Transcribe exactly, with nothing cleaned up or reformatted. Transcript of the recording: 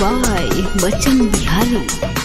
by Bachan Bihari.